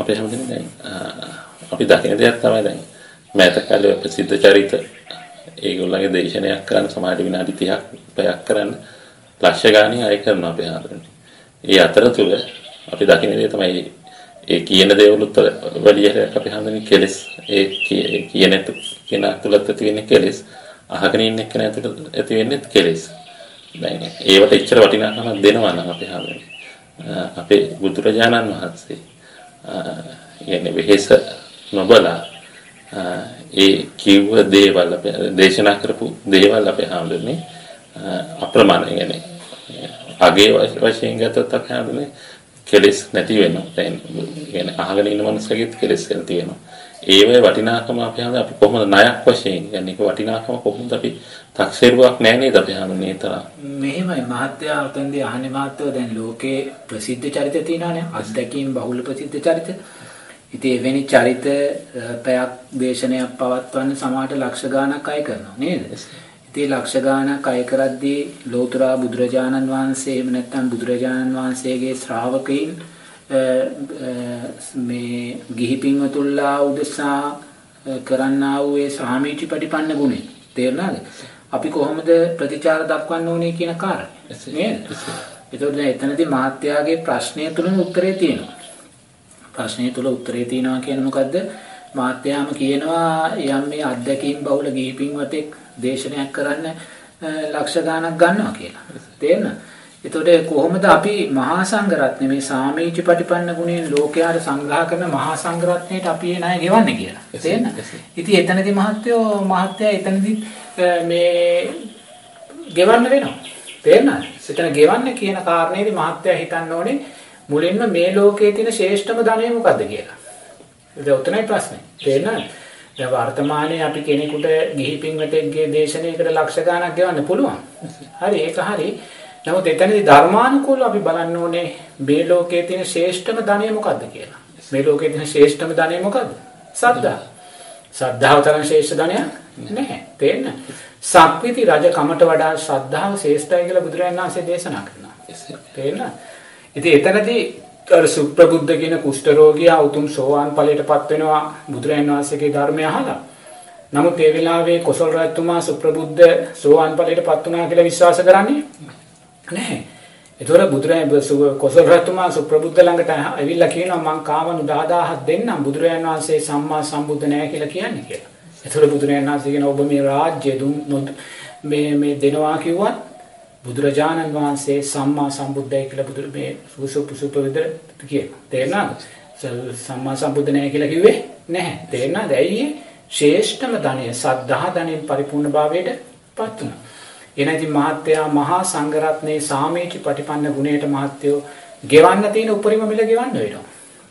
අපි හැමදේම දැන් අපි දකින දෙයක් තමයි දැන් මෑත කාලේ ප්‍රසිද්ධ චරිත ඒගොල්ලන්ගේ දේශනයක් කරන්න සමාජ විනාඩි 30ක් පැයක් කරන්න ලක්ෂ ගාණේ අය කරනවා අපි හඳුන්නේ. ඒ අතරතුර අපි දකින දේ තමයි ඒ කියන දේවලුත් වැඩියට අපි හඳුන්නේ කෙලස්. ඒ කියන තුලත් ඇති වෙන්නේ කෙලස්. අහගෙන ඉන්න එක නෑ ඇති වෙන්නේ කෙලස්. දැන් ඒවට එච්චර වටිනාකමක් දෙනවා නම් අපි හඳුන්නේ. අපේ බුදුරජාණන් වහන්සේ يعني වෙහෙස නොබලා ඒ කිව්ව දේවල් අපේ දේශනා කරපු දේවල් අපේ හැඳුනේ අප්‍රමාණ يعني අගේ වශයෙන් ගත්තත් අපි හැඳුනේ කෙලස් නැති වෙනවා. දැන් يعني අහගෙන ඉන්න මනුස්සයෙක් කෙලස් නැති වෙනවා. ඒ වේ වටිනාකම අපි හැඳ අපි කොහොමද ණයක් වශයෙන් يعني ඒක වටිනාකම කොහොමද අපි තක්සේරුවක් නැහැ නේද අපි හැඳුනේ තරම්. මෙහෙමයි මහත්යා උතන්දී අහන්නේ මහත්යෝ දැන් ලෝකේ ප්‍රසිද්ධ චරිත තියෙනවානේ අත්දැකීම් බහුල ප්‍රසිද්ධ චරිත. ඉතින් එවැනි චරිත පැයක් දේශනයක් පවත්වන්න සමාජයට ලක්ෂ ගාණක් අය කරනවා නේද? ඉතින් ලක්ෂ ගාණක් අය කරද්දී ලෝතර බුදුරජාණන් වහන්සේ එහෙම නැත්නම් බුදුරජාණන් වහන්සේගේ ශ්‍රාවකයන් මේ ගිහි පින්වතුන්ලා උදෙසා කරන්නා වූ ඒ සාමීචිපටිපන්න ගුණය තේරුණාද? අපි කොහොමද ප්‍රතිචාර දක්වන්න ඕනේ කියන කාරණය නේද? ඒතකොට දැන් එතනදී මාත්‍යාගේ ප්‍රශ්නය තුලම උත්තරේ තියෙනවා. ප්‍රශ්නේ තුල උත්තරේ තියනවා කියන්නේ මොකද්ද? මාත්‍යාම කියනවා යම් මේ අධ්‍යක්ීම් බහුල ගීපින්වතෙක් දේශනයක් කරන්න ලක්ෂ ගාණක් ගන්නවා කියලා. තේරෙනවද? එතකොට කොහොමද අපි මහා සංඝරත්නේ මේ සාමීචිපටිපන්න ගුණයෙන් ලෝකයාට සංග්‍රහ කරන මහා සංඝරත්නයට අපි ඒ ණය ගෙවන්නේ කියලා. තේරෙනවද? ඉතින් එතනදී මහත්යා එතනදී මේ ගෙවන්න වෙනවා. තේරෙනවද? එතන ගෙවන්න කියන කාරණේදී මහත්යා හිතන්න ඕනේ මුලින්ම මේ ලෝකයේ තියෙන ශ්‍රේෂ්ඨම ධනය මොකද්ද කියලා. ඒක උත්තරයි ප්‍රශ්නේ. තේරෙනවද? දැන් වර්තමානයේ අපි කෙනෙකුට ගිහි පින්වතෙක්ගේ දේශනාවකට ලක්ෂ ගාණක් ගෙවන්න පුළුවන්. හරි ඒක හරි. නමුත් එතනදී ධර්මානුකූලව අපි බලන්න ඕනේ මේ ලෝකයේ තියෙන ශ්‍රේෂ්ඨම ධනය මොකද්ද කියලා. මේ ලෝකයේ තියෙන ශ්‍රේෂ්ඨම ධනය මොකද්ද? සද්ධා. සද්ධාව තරම් ශ්‍රේෂ්ඨ ධනයක් නැහැ. තේරෙනවද? සක්විති රජ කමට වඩා සද්ධාව ශ්‍රේෂ්ඨයි කියලා බුදුරජාණන් වහන්සේ දේශනා කරනවා. තේරෙනවද? ඉතින් එතනදී අර සුප්‍රබුද්ධ කියන කුෂ්ඨ රෝගියා උතුම් සෝවාන් ඵලයටපත් වෙනවා බුදුරජාණන් වහන්සේගේ ධර්මය අහලා. නමුත් ඒ වෙලාවේ කොසල් රජතුමා සුප්‍රබුද්ධ සෝවාන් ඵලයටපත් වුණා කියලා විශ්වාස කරන්නේ නැහැ. ඒතොර බුදුරජාණන් කොසල් රජතුමා සුප්‍රබුද්ධ ළඟට ඇවිල්ලා කියනවා මං කාමණු 10000ක් දෙන්නම් බුදුරජාණන් වහන්සේ සම්මා සම්බුද්ධ නැහැ කියලා කියන්නේ කියලා. ඒතොර බුදුරජාණන් වහන්සේ කියනවා ඔබ මේ රාජ්‍ය දුන් මේ දෙනවා කිව්වත් බුදුරජාණන් වහන්සේ සම්මා සම්බුද්ධයි කියලා බුදු මේ සුපවිද කියනවා. තේරෙනවද? සම්මා සම්බුද්ධ නැහැ කියලා කිව්වේ නැහැ. තේරෙනවද? ඇයි ශ්‍රේෂ්ඨම ධනය සද්ධා ධනෙන් පරිපූර්ණ භාවයටපත් වුණා. එනදී මහත්යා මහා සංඝරත්නයේ සාමීචිපටිපන්න ගුණයට මහත්යෝ ගෙවන්න තියෙන උපරිම මිල ගෙවන්න වෙනවා.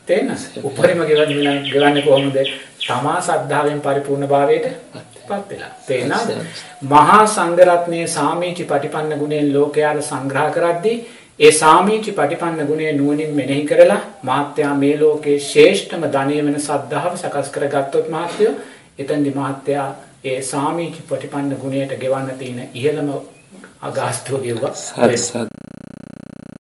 තේරෙනවද? උපරිම ගෙවන්නේ කොහොමද? තමා සද්ධාවෙන් පරිපූර්ණ භාවයටපත් පත්ලා. තේනද? මහා සංඝරත්නයේ සාමීචිපටිපන්න ගුණයෙන් ලෝකයාට සංග්‍රහ කරද්දී ඒ සාමීචිපටිපන්න ගුණය නුවණින් මෙනෙහි කරලා මාත්‍යා මේ ලෝකයේ ශ්‍රේෂ්ඨම ධනය වෙන සද්ධාව සකස් කරගත්තොත් මාත්‍යෝ එතෙන්දි මාත්‍යා ඒ සාමීචිපටිපන්න ගුණයට ගෙවන්න තියෙන ඉහළම අගාස්ත්‍ව ගෙවුවා.